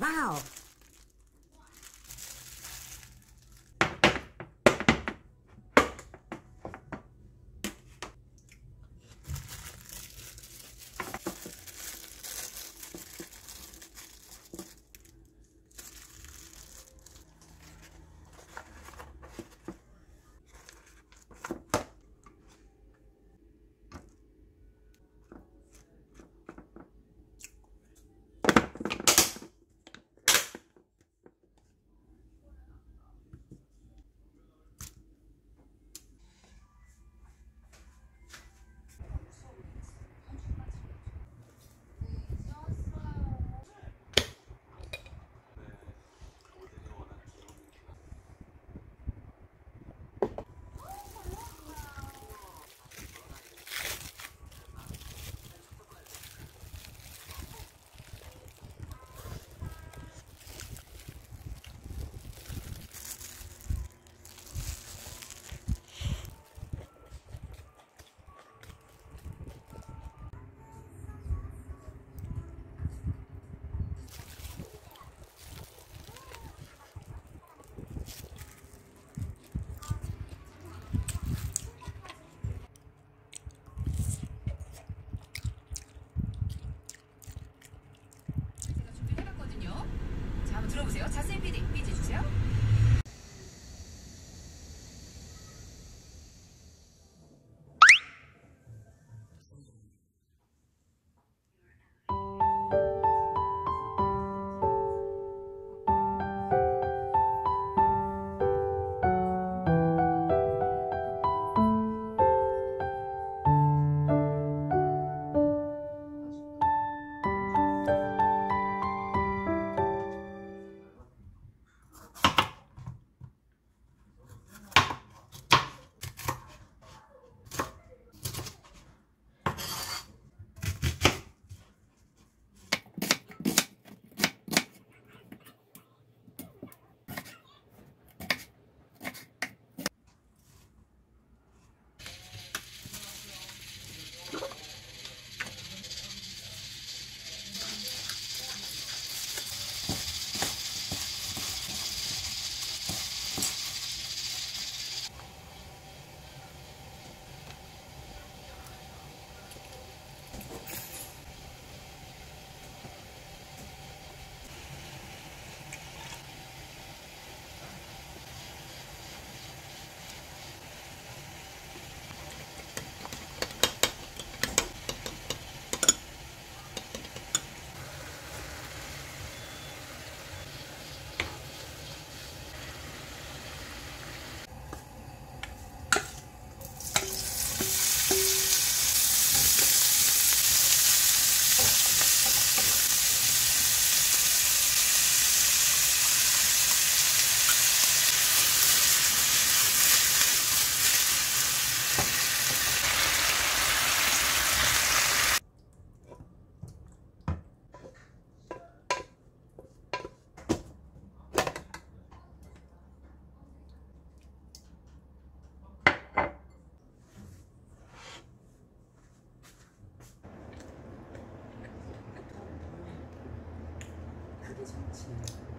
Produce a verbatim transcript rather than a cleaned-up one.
Wow. 자세히 피디, 피지 주세요. 좋지.